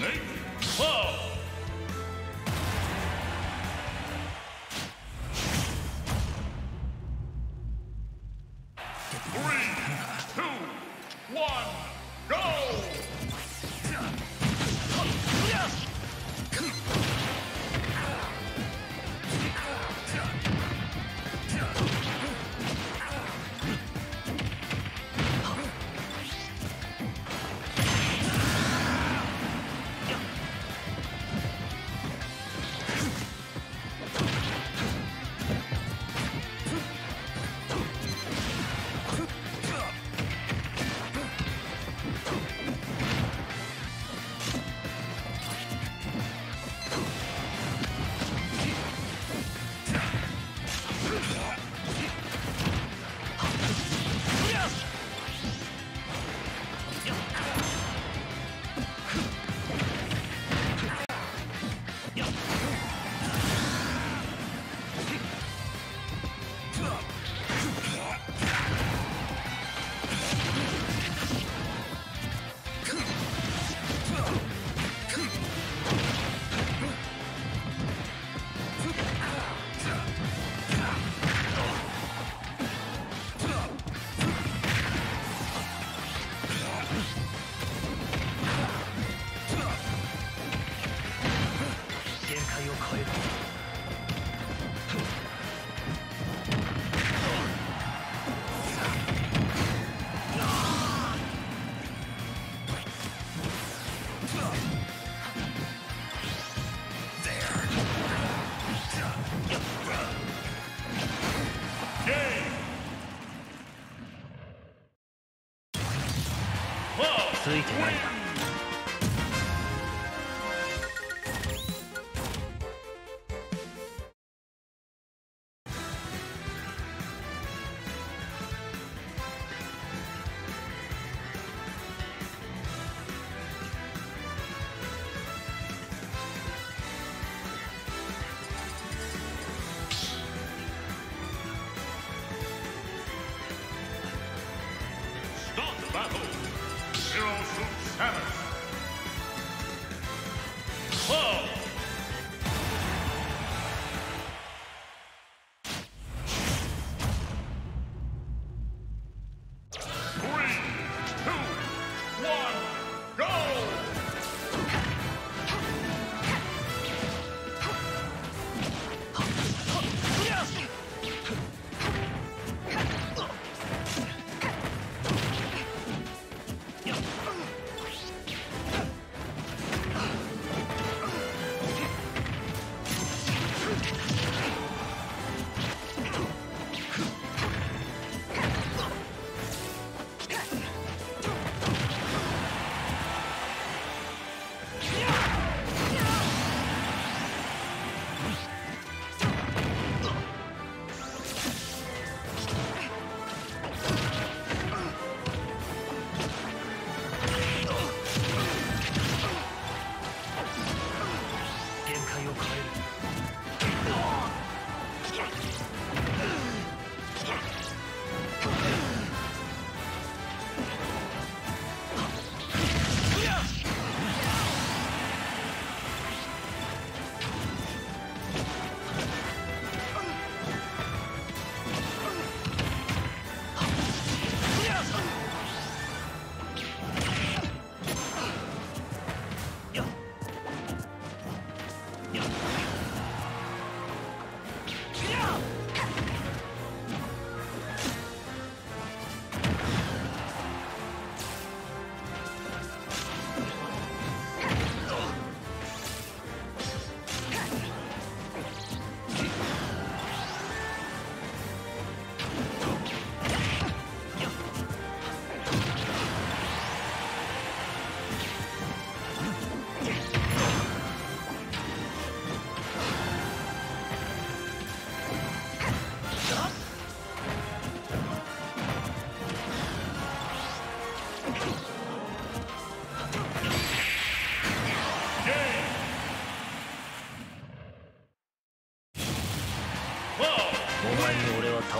Snake Claw!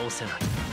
I'll